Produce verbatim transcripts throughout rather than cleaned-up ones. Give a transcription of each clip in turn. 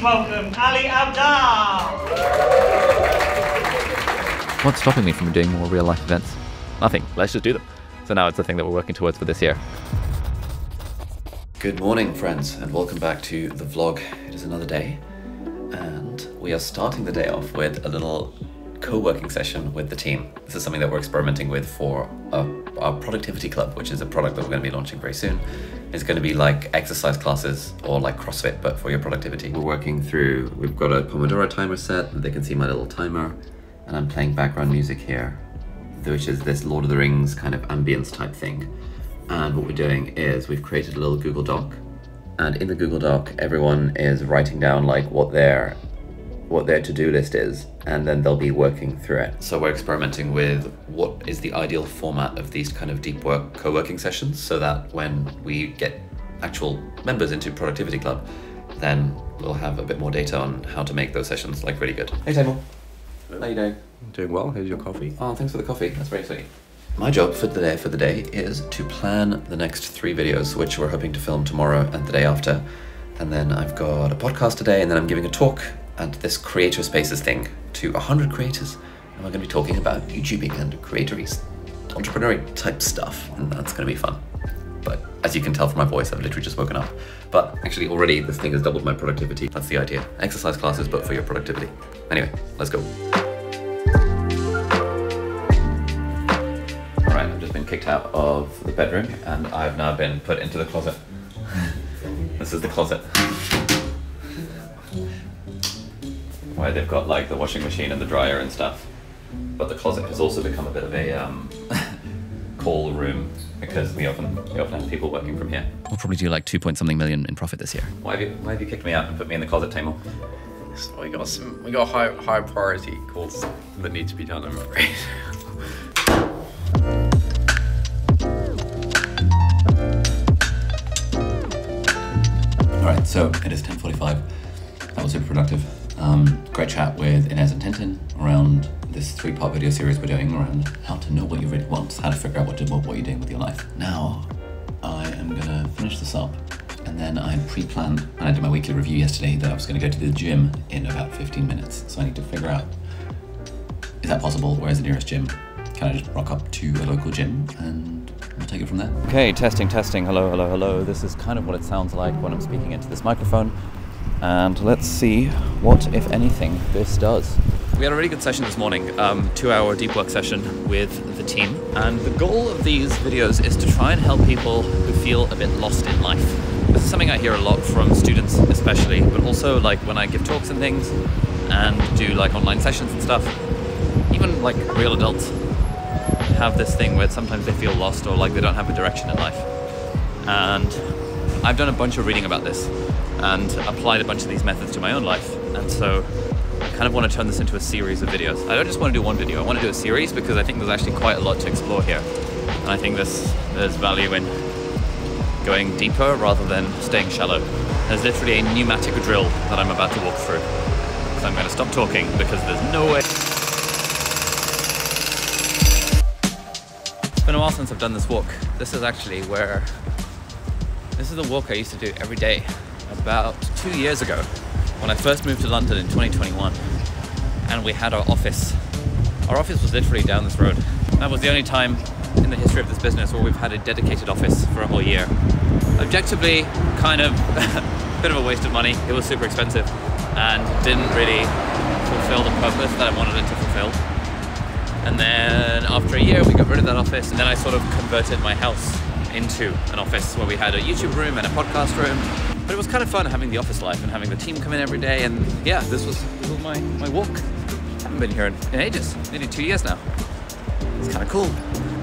please welcome Ali Abdaal. What's stopping me from doing more real life events? Nothing, let's just do them. So now it's the thing that we're working towards for this year. Good morning, friends, and welcome back to the vlog. It is another day, and we are starting the day off with a little co-working session with the team. This is something that we're experimenting with for a, our Productivity Club, which is a product that we're going to be launching very soon. It's going to be like exercise classes or like CrossFit, but for your productivity. We're working through, we've got a Pomodoro timer set. They can see my little timer, and I'm playing background music here, which is this Lord of the Rings kind of ambience type thing. And what we're doing is we've created a little Google Doc, and in the Google Doc, everyone is writing down like what their what their to-do list is, and then they'll be working through it. So we're experimenting with what is the ideal format of these kind of deep work co-working sessions, so that when we get actual members into Productivity Club, then we'll have a bit more data on how to make those sessions like really good. Hey Table, how you doing? Doing well, here's your coffee. Oh, thanks for the coffee, that's very sweet. My job for the day for the day is to plan the next three videos, which we're hoping to film tomorrow and the day after. And then I've got a podcast today, and then I'm giving a talk at this Creator Spaces thing to one hundred creators. And we're gonna be talking about YouTubing and creatory, entrepreneurial type stuff. And that's gonna be fun. But as you can tell from my voice, I've literally just woken up. But actually already this thing has doubled my productivity. That's the idea. Exercise classes, but for your productivity. Anyway, let's go. Kicked out of the bedroom, and I've now been put into the closet. This is the closet. Where they've got like the washing machine and the dryer and stuff. But the closet has also become a bit of a um, call room, because we often we often have people working from here. We'll probably do like two point something million in profit this year. Why have you why have you kicked me out and put me in the closet, Tamer? So we got some we got high high priority calls that need to be done, I'm afraid. Alright, so it is ten forty-five. That was super productive. Um, great chat with Inez and Tintin around this three-part video series we're doing around how to know what you really want, how to figure out what, to, what, what you're doing with your life. Now, I am gonna finish this up, and then I pre-planned, and I did my weekly review yesterday, that I was gonna go to the gym in about fifteen minutes. So I need to figure out, is that possible? Where's the nearest gym? Can I just rock up to a local gym and we'll take it from there? Okay, testing, testing, hello, hello, hello. This is kind of what it sounds like when I'm speaking into this microphone. And let's see what, if anything, this does. We had a really good session this morning, um, two-hour deep work session with the team. And the goal of these videos is to try and help people who feel a bit lost in life. This is something I hear a lot from students especially, but also like when I give talks and things and do like online sessions and stuff, even like real adults have this thing where sometimes they feel lost or like they don't have a direction in life. And I've done a bunch of reading about this and applied a bunch of these methods to my own life. And so I kind of want to turn this into a series of videos. I don't just want to do one video, I want to do a series, because I think there's actually quite a lot to explore here. And I think this, there's value in going deeper rather than staying shallow. There's literally a pneumatic drill that I'm about to walk through. So I'm going to stop talking because there's no way. It's been a while since I've done this walk. This is actually where, this is the walk I used to do every day about two years ago when I first moved to London in twenty twenty-one, and we had our office. Our office was literally down this road. That was the only time in the history of this business where we've had a dedicated office for a whole year. Objectively, kind of a bit of a waste of money. It was super expensive and didn't really fulfill the purpose that I wanted it to fulfill. And then after a year, we got rid of that office, and then I sort of converted my house into an office where we had a YouTube room and a podcast room. But it was kind of fun having the office life and having the team come in every day, and yeah, this was, this was my, my walk. I haven't been here in, in ages, nearly two years now. It's kind of cool.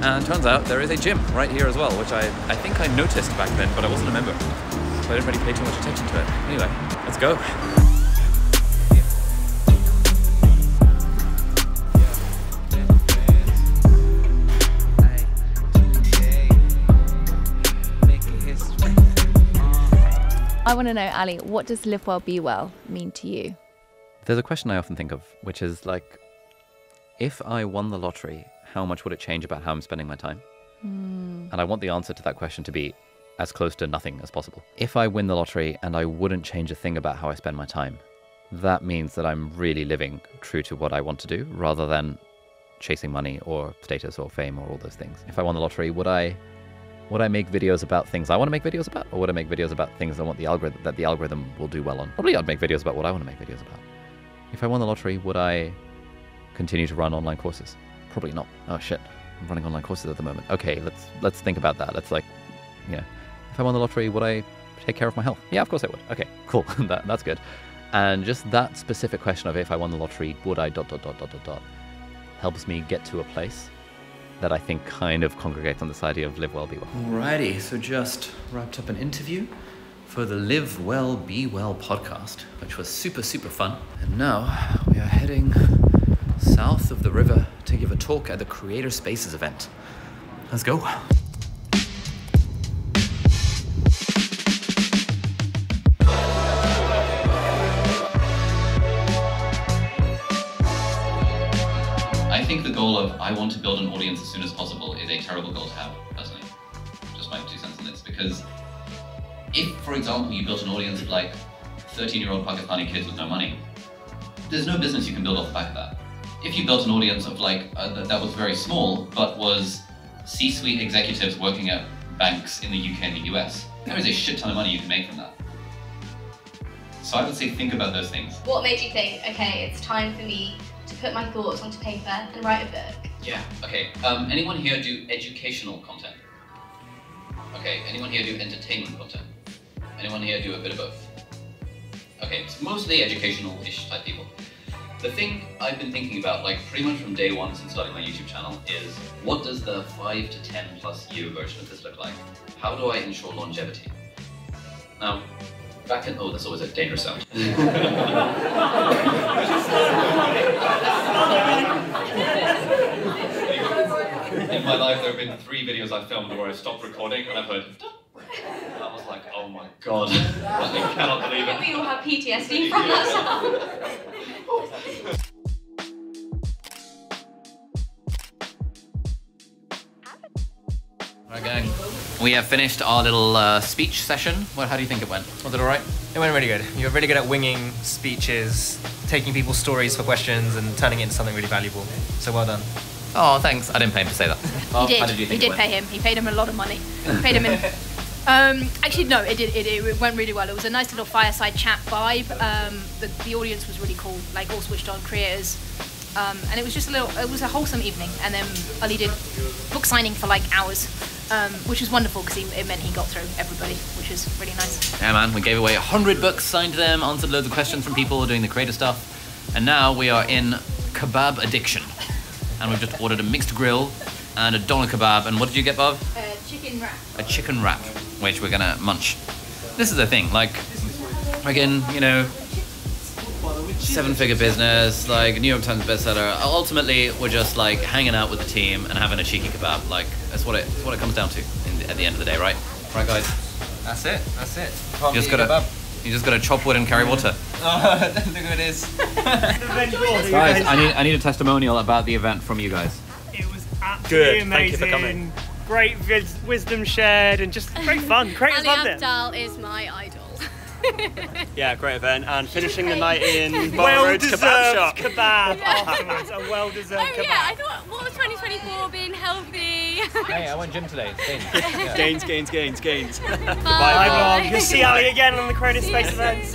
And turns out there is a gym right here as well, which I, I think I noticed back then, but I wasn't a member. So I didn't really pay too much attention to it. Anyway, let's go. I want to know, Ali, what does Live Well, Be Well mean to you? There's a question I often think of, which is like, if I won the lottery, how much would it change about how I'm spending my time? Mm. And I want the answer to that question to be, as close to nothing as possible. If I win the lottery and I wouldn't change a thing about how I spend my time, that means that I'm really living true to what I want to do rather than chasing money or status or fame or all those things. If I won the lottery, would I would I make videos about things I want to make videos about, or would I make videos about things I want the algorithm that the algorithm will do well on? Probably I'd make videos about what I want to make videos about. If I won the lottery, would I continue to run online courses? Probably not. Oh shit, I'm running online courses at the moment. Okay, let's let's think about that. Let's like, yeah. If I won the lottery, would I take care of my health? Yeah, of course I would. Okay, cool. that, that's good. And just that specific question of if I won the lottery, would I dot dot dot dot dot dot helps me get to a place that I think kind of congregates on this idea of live well, be well. Alrighty, so just wrapped up an interview for the Live Well, Be Well podcast, which was super, super fun. And now we are heading south of the river to give a talk at the Creator Spaces event. Let's go. I think the goal of I want to build an audience as soon as possible is a terrible goal to have, personally. Just my two cents on this, because if, for example, you built an audience of like thirteen-year-old Pakistani kids with no money, there's no business you can build off the back of that. If you built an audience of like uh, that was very small, but was C-suite executives working at banks in the U K and the U S, there is a shit ton of money you can make from that. So I would say think about those things. What made you think, okay, it's time for me to put my thoughts onto paper and write a book? Yeah, okay. Um, anyone here do educational content? Okay, anyone here do entertainment content? Anyone here do a bit of both? Okay, it's mostly educational-ish type people. The thing I've been thinking about, like pretty much from day one since starting my YouTube channel, is what does the five to ten plus year version of this look like? How do I ensure longevity? Now, back in, oh, that's always a dangerous sound. In my life, there have been three videos I filmed where I stopped recording and I've heard, and I was like, oh my god, I cannot believe it. We all have P T S D from that sound. Alright gang, we have finished our little uh, speech session. Well, how do you think it went? Was it alright? It went really good. You're really good at winging speeches, taking people's stories for questions and turning it into something really valuable. So well done. Oh, thanks. I didn't pay him to say that. Well, you did. How did you think you did pay him. He paid him a lot of money. He paid him in... Um, actually, no, it did. It, it went really well. It was a nice little fireside chat vibe. Um, the, the audience was really cool, like all switched on creators. Um, and it was just a little, it was a wholesome evening. And then Ali did book signing for like hours. Um, which was wonderful because it meant he got through everybody, which was really nice. Yeah man, we gave away a hundred books, signed them, answered loads of questions from people doing the creator stuff, and now we are in kebab addiction. And we've just ordered a mixed grill and a doner kebab, and what did you get, Bob? A chicken wrap. A chicken wrap, which we're gonna munch. This is the thing, like, again, you know, seven-figure business, like New York Times bestseller. Ultimately, we're just like hanging out with the team and having a cheeky kebab. Like that's what it, that's what it comes down to in the, at the end of the day, right? Right, guys. That's it. That's it. Can't you just gotta, kebab. you just gotta chop wood and carry water. Oh, look who it is. Guys, I need, I need a testimonial about the event from you guys. It was absolutely Good. amazing. Thank you for coming. Great vis wisdom shared and just great fun. Great fun. Ali Abdaal is my idol. Yeah, great event, and finishing the night in Well Road Kebab Shop. Kebab afterwards, a well-deserved kebab. Oh yeah, I thought, what was twenty twenty-four, being healthy? Hey, I went gym today, gains. Yeah. Gains, gains, gains, gains. Bye, Bye Mom. You'll see Ali again on the Creator Space events.